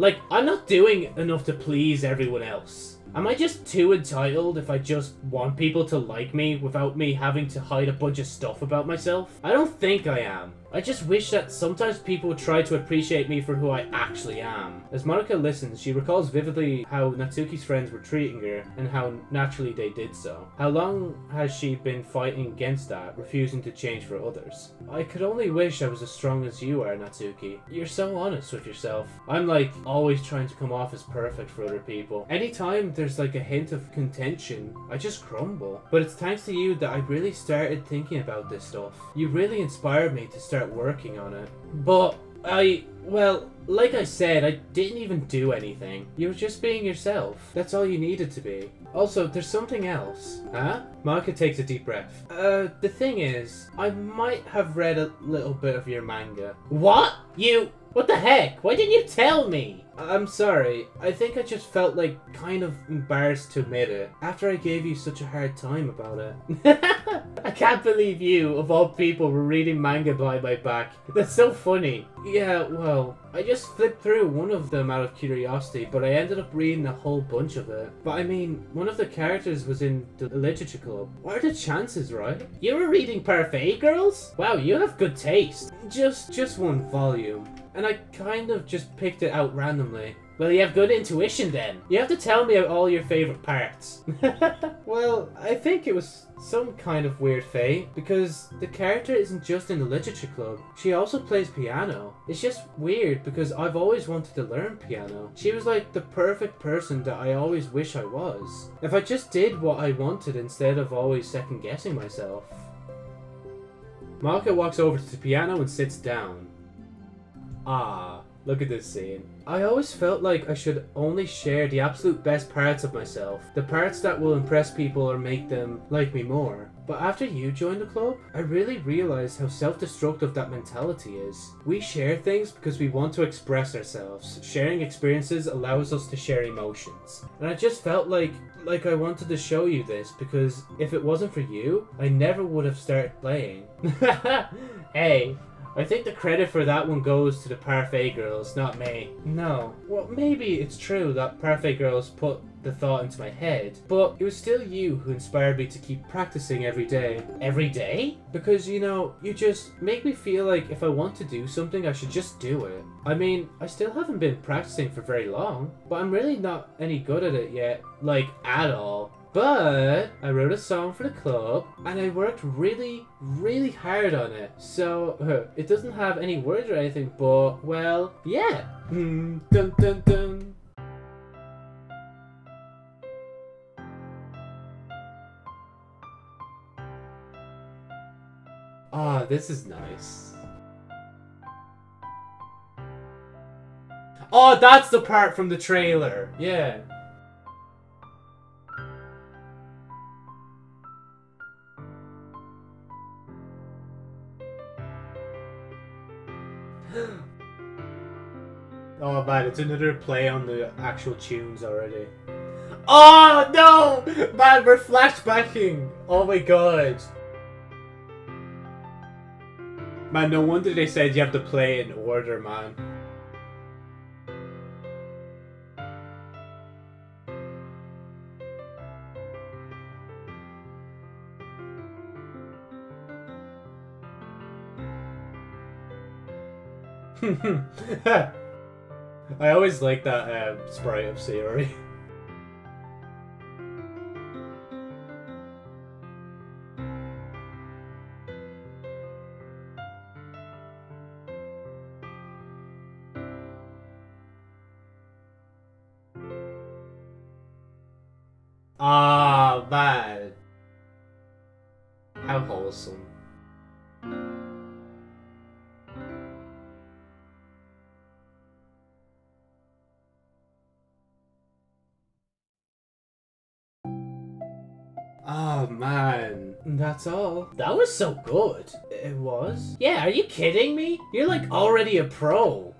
Like, I'm not doing enough to please everyone else. Am I just too entitled if I just want people to like me without me having to hide a bunch of stuff about myself? I don't think I am. I just wish that sometimes people try to appreciate me for who I actually am. As Monika listens, she recalls vividly how Natsuki's friends were treating her and how naturally they did so. How long has she been fighting against that, refusing to change for others? I could only wish I was as strong as you are, Natsuki. You're so honest with yourself. I'm like always trying to come off as perfect for other people. Anytime there's like a hint of contention, I just crumble. But it's thanks to you that I really started thinking about this stuff. You really inspired me to start working on it. But well, like I said, I didn't even do anything. You were just being yourself. That's all you needed to be. Also, there's something else. Huh? Monika takes a deep breath. The thing is, I might have read a little bit of your manga. What? You... What the heck? Why didn't you tell me? I'm sorry. I think I just felt like kind of embarrassed to admit it after I gave you such a hard time about it. I can't believe you, of all people, were reading manga behind my back. That's so funny. Yeah, well, I just flipped through one of them out of curiosity, but I ended up reading a whole bunch of it. But I mean, one of the characters was in the literature club. What are the chances, right? You were reading Parfait Girls? Wow, you have good taste. Just one volume. And I kind of just picked it out randomly. Well, you have good intuition then. You have to tell me all your favorite parts. Well, I think it was some kind of weird fate, because the character isn't just in the literature club. She also plays piano. It's just weird because I've always wanted to learn piano. She was like the perfect person that I always wish I was. If I just did what I wanted instead of always second guessing myself. Monika walks over to the piano and sits down. Ah, look at this scene. I always felt like I should only share the absolute best parts of myself, the parts that will impress people or make them like me more. But after you joined the club, I really realized how self-destructive that mentality is. We share things because we want to express ourselves. Sharing experiences allows us to share emotions. And I just felt like I wanted to show you this, because if it wasn't for you, I never would have started playing. Hey. I think the credit for that one goes to the Parfait Girls, not me. No. Well, maybe it's true that Parfait Girls put the thought into my head, but it was still you who inspired me to keep practicing every day. Every day? Because, you know, you just make me feel like if I want to do something, I should just do it. I mean, I still haven't been practicing for very long, but I'm really not any good at it yet, like, at all. But I wrote a song for the club and I worked really hard on it. So it doesn't have any words or anything, but well, yeah. Dun, dun, dun. Ah, this is nice. Oh, that's the part from the trailer. Yeah. Oh man, it's another play on the actual tunes already. Oh no! Man, we're flashbacking! Oh my god. Man, no wonder they said you have to play in order, man. I always like that sprite of scenery. Ah, man. How wholesome. Oh man, that's all. That was so good. It was? Yeah, are you kidding me? You're like already a pro.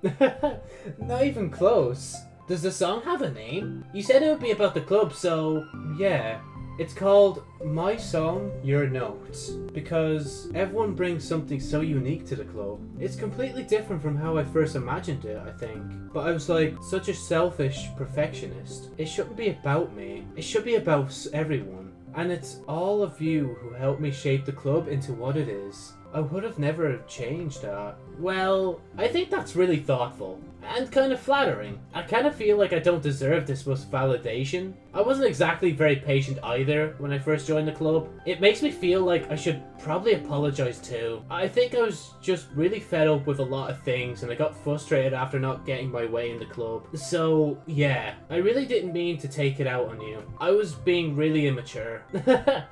Not even close. Does the song have a name? You said it would be about the club, so yeah. It's called My Song, Your Notes, because everyone brings something so unique to the club. It's completely different from how I first imagined it, I think. But I was like, such a selfish perfectionist. It shouldn't be about me. It should be about everyone. And it's all of you who helped me shape the club into what it is. I would have never changed that. Well, I think that's really thoughtful and kind of flattering. I kind of feel like I don't deserve this much validation. I wasn't exactly very patient either when I first joined the club. It makes me feel like I should probably apologize too. I think I was just really fed up with a lot of things and I got frustrated after not getting my way in the club. So yeah, I really didn't mean to take it out on you. I was being really immature.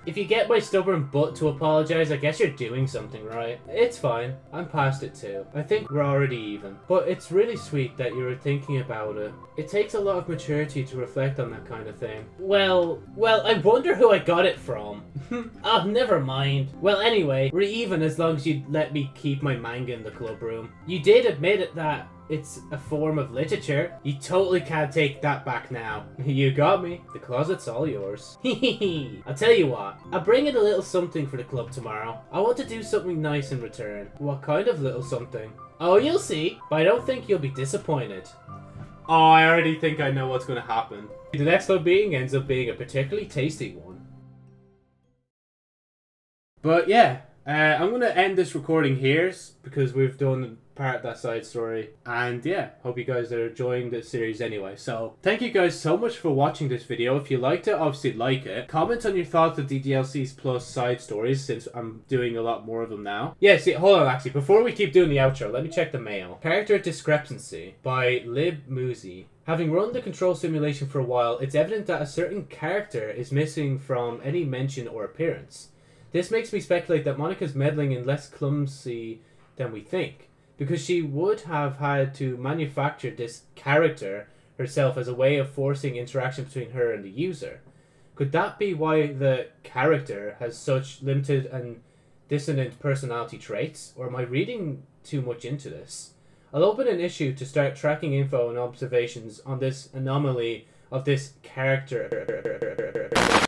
If you get my stubborn butt to apologize, I guess you're doing something right. It's fine. I'm past it too. I think we're already even. But it's really sweet that you were thinking about it. It takes a lot of maturity to reflect on that kind of thing. Well, I wonder who I got it from. Oh, never mind. Well, anyway, we're even as long as you let me keep my manga in the club room. You did admit it that it's a form of literature. You totally can't take that back now. You got me. The closet's all yours. Hehehe. I'll tell you what. I'll bring in a little something for the club tomorrow. I want to do something nice in return. What kind of little something? Oh, you'll see. But I don't think you'll be disappointed. Oh, I already think I know what's going to happen. The next one ends up being a particularly tasty one. But yeah. I'm going to end this recording here because we've done part of that side story, and yeah, hope you guys are enjoying this series anyway. So thank you guys so much for watching this video. If you liked it, obviously like it. Comment on your thoughts of DDLC's plus side stories, since I'm doing a lot more of them now. Yeah, see, hold on, actually, before we keep doing the outro, let me check the mail. Character Discrepancy by Lib Muzi. Having run the control simulation for a while, it's evident that a certain character is missing from any mention or appearance. This makes me speculate that Monika's meddling and less clumsy than we think, because she would have had to manufacture this character herself as a way of forcing interaction between her and the user. Could that be why the character has such limited and dissonant personality traits, or am I reading too much into this? I'll open an issue to start tracking info and observations on this anomaly of this character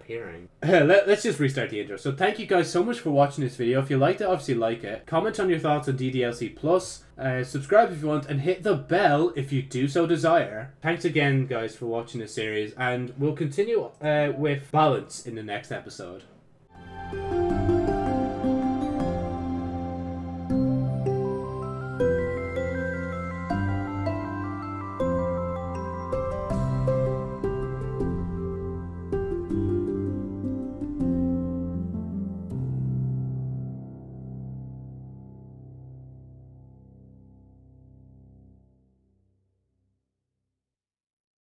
appearing. Let's just restart the intro. So thank you guys so much for watching this video. If you liked it, obviously like it. Comment on your thoughts on DDLC Plus. Subscribe if you want, and hit the bell if you do so desire. Thanks again, guys, for watching this series, and we'll continue with balance in the next episode.